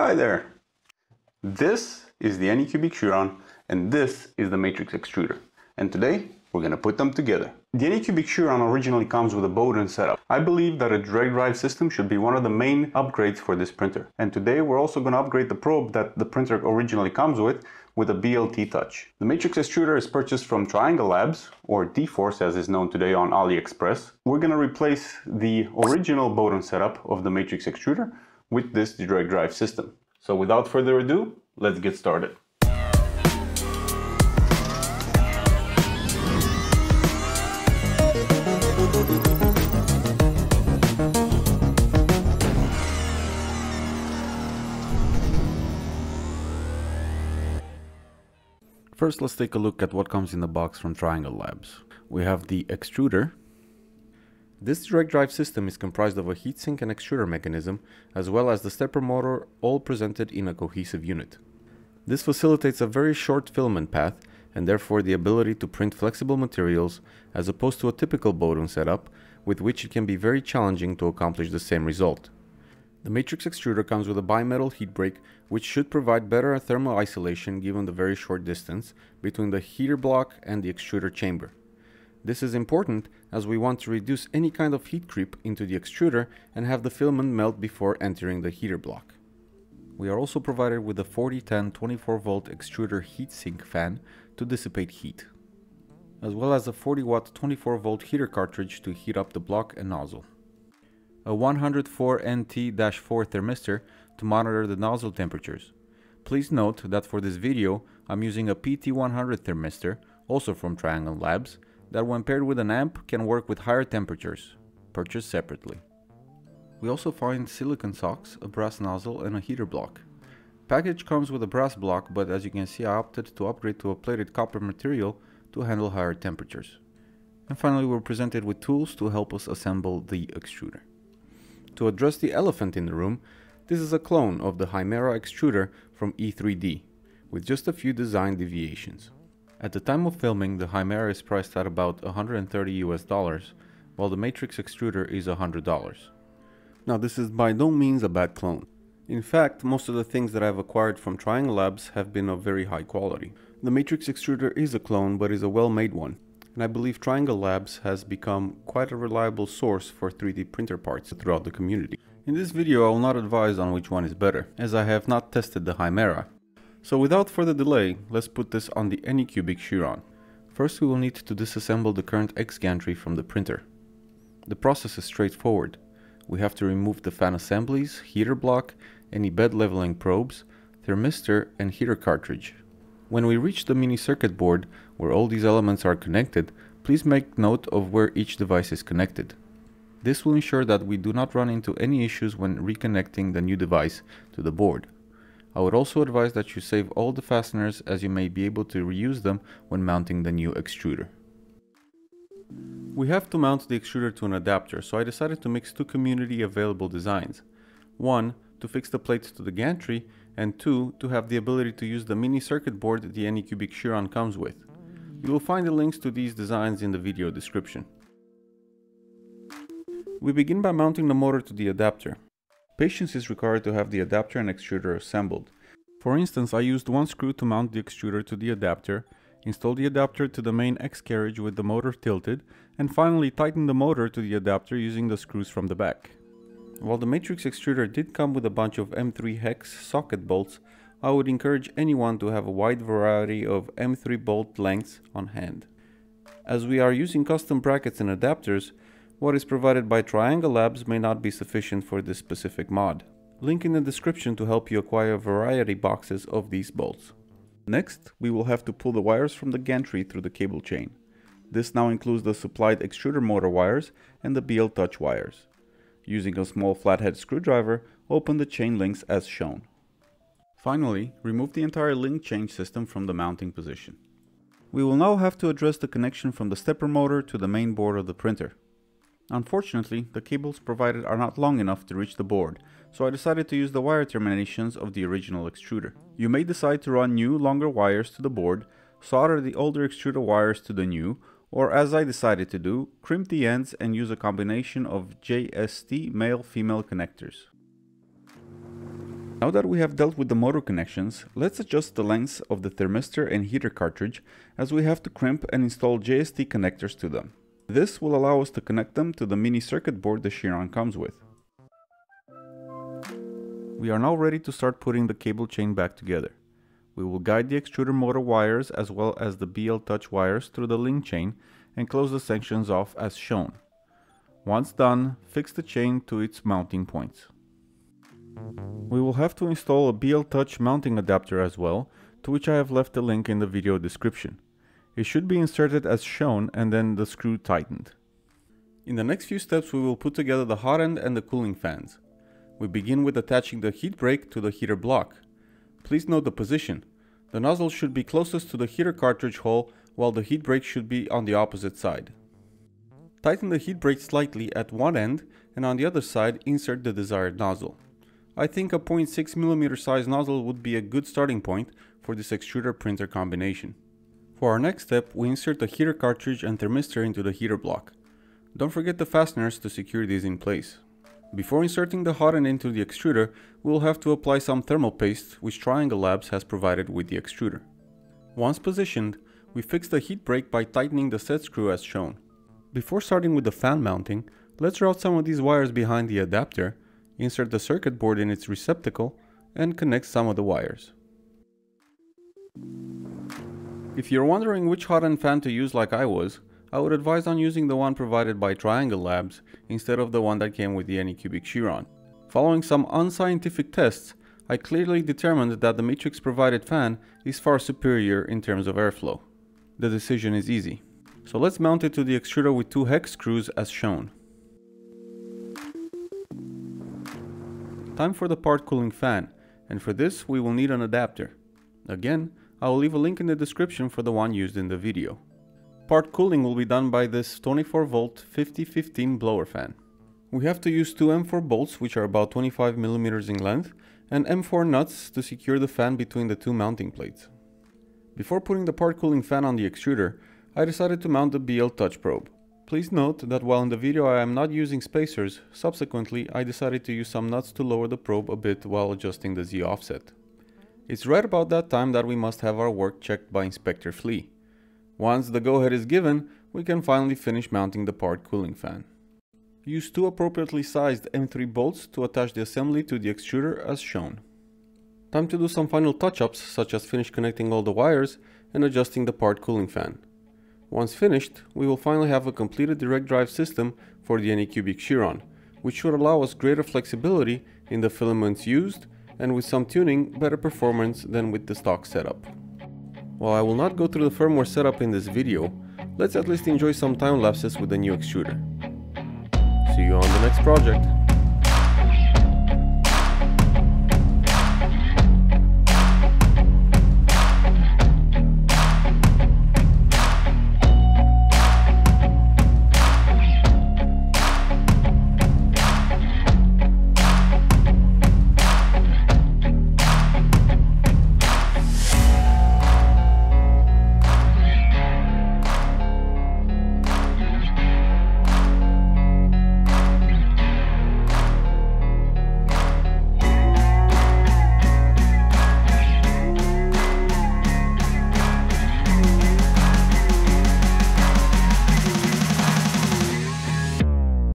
Hi there! This is the Anycubic Chiron and this is the Matrix Extruder, and today we're gonna put them together. The Anycubic Chiron originally comes with a Bowden setup. I believe that a direct drive system should be one of the main upgrades for this printer, and today we're also gonna upgrade the probe that the printer originally comes with a BLTouch. The Matrix Extruder is purchased from Triangle Labs, or D-Force as is known today on AliExpress. We're gonna replace the original Bowden setup of the Matrix Extruder with this direct drive system. So without further ado, let's get started. First, let's take a look at what comes in the box from Triangle Labs. We have the extruder. This direct drive system is comprised of a heatsink and extruder mechanism, as well as the stepper motor, all presented in a cohesive unit. This facilitates a very short filament path and therefore the ability to print flexible materials, as opposed to a typical Bowden setup, with which it can be very challenging to accomplish the same result. The Matrix Extruder comes with a bimetal heat brake, which should provide better thermal isolation given the very short distance between the heater block and the extruder chamber. This is important as we want to reduce any kind of heat creep into the extruder and have the filament melt before entering the heater block. We are also provided with a 4010 24V extruder heatsink fan to dissipate heat, as well as a 40W 24V heater cartridge to heat up the block and nozzle. A 104NT-4 thermistor to monitor the nozzle temperatures. Please note that for this video I'm using a PT100 thermistor, also from Triangle Labs, that when paired with an amp can work with higher temperatures, purchased separately. We also find silicon socks, a brass nozzle and a heater block. Package comes with a brass block, but as you can see I opted to upgrade to a plated copper material to handle higher temperatures. And finally we're presented with tools to help us assemble the extruder. To address the elephant in the room, this is a clone of the Hemera extruder from E3D, with just a few design deviations. At the time of filming, the Hemera is priced at about $130 US, while the Matrix Extruder is $100. Now this is by no means a bad clone. In fact, most of the things that I've acquired from Triangle Labs have been of very high quality. The Matrix Extruder is a clone, but is a well-made one, and I believe Triangle Labs has become quite a reliable source for 3D printer parts throughout the community. In this video I will not advise on which one is better, as I have not tested the Hemera. So without further delay, let's put this on the Anycubic Chiron. First we will need to disassemble the current X gantry from the printer. The process is straightforward. We have to remove the fan assemblies, heater block, any bed leveling probes, thermistor and heater cartridge. When we reach the mini circuit board where all these elements are connected, please make note of where each device is connected. This will ensure that we do not run into any issues when reconnecting the new device to the board. I would also advise that you save all the fasteners, as you may be able to reuse them when mounting the new extruder. We have to mount the extruder to an adapter, so I decided to mix two community available designs. One, to fix the plates to the gantry, and two, to have the ability to use the mini circuit board the Anycubic Chiron comes with. You will find the links to these designs in the video description. We begin by mounting the motor to the adapter. Patience is required to have the adapter and extruder assembled. For instance, I used one screw to mount the extruder to the adapter, installed the adapter to the main X carriage with the motor tilted, and finally tightened the motor to the adapter using the screws from the back. While the Matrix Extruder did come with a bunch of M3 hex socket bolts, I would encourage anyone to have a wide variety of M3 bolt lengths on hand. As we are using custom brackets and adapters, what is provided by Triangle Labs may not be sufficient for this specific mod. Link in the description to help you acquire variety boxes of these bolts. Next, we will have to pull the wires from the gantry through the cable chain. This now includes the supplied extruder motor wires and the BLTouch wires. Using a small flathead screwdriver, open the chain links as shown. Finally, remove the entire link chain system from the mounting position. We will now have to address the connection from the stepper motor to the main board of the printer. Unfortunately, the cables provided are not long enough to reach the board, so I decided to use the wire terminations of the original extruder. You may decide to run new, longer wires to the board, solder the older extruder wires to the new, or as I decided to do, crimp the ends and use a combination of JST male-female connectors. Now that we have dealt with the motor connections, let's adjust the lengths of the thermistor and heater cartridge, as we have to crimp and install JST connectors to them. This will allow us to connect them to the mini circuit board the Chiron comes with. We are now ready to start putting the cable chain back together. We will guide the extruder motor wires as well as the BLTouch wires through the link chain and close the sections off as shown. Once done, fix the chain to its mounting points. We will have to install a BLTouch mounting adapter as well, to which I have left a link in the video description. It should be inserted as shown and then the screw tightened. In the next few steps we will put together the hot end and the cooling fans. We begin with attaching the heat brake to the heater block. Please note the position. The nozzle should be closest to the heater cartridge hole while the heat brake should be on the opposite side. Tighten the heat brake slightly at one end and on the other side insert the desired nozzle. I think a 0.6mm size nozzle would be a good starting point for this extruder printer combination. For our next step, we insert the heater cartridge and thermistor into the heater block. Don't forget the fasteners to secure these in place. Before inserting the hot end into the extruder, we will have to apply some thermal paste which Triangle Labs has provided with the extruder. Once positioned, we fix the heat brake by tightening the set screw as shown. Before starting with the fan mounting, let's route some of these wires behind the adapter, insert the circuit board in its receptacle, and connect some of the wires. If you're wondering which hot end fan to use like I was, I would advise on using the one provided by Triangle Labs instead of the one that came with the Anycubic Chiron. Following some unscientific tests, I clearly determined that the Matrix provided fan is far superior in terms of airflow. The decision is easy. So let's mount it to the extruder with two hex screws as shown. Time for the part cooling fan, and for this we will need an adapter. Again, I will leave a link in the description for the one used in the video. Part cooling will be done by this 24V 50/15 blower fan. We have to use two M4 bolts which are about 25mm in length and M4 nuts to secure the fan between the two mounting plates. Before putting the part cooling fan on the extruder, I decided to mount the BLTouch probe. Please note that while in the video I am not using spacers, subsequently I decided to use some nuts to lower the probe a bit while adjusting the Z offset. It's right about that time that we must have our work checked by Inspector Flea. Once the go-ahead is given, we can finally finish mounting the part cooling fan. Use two appropriately sized M3 bolts to attach the assembly to the extruder as shown. Time to do some final touch-ups such as finish connecting all the wires and adjusting the part cooling fan. Once finished, we will finally have a completed direct drive system for the Anycubic Chiron, which should allow us greater flexibility in the filaments used and with some tuning, better performance than with the stock setup. While I will not go through the firmware setup in this video, let's at least enjoy some time lapses with the new extruder. See you on the next project!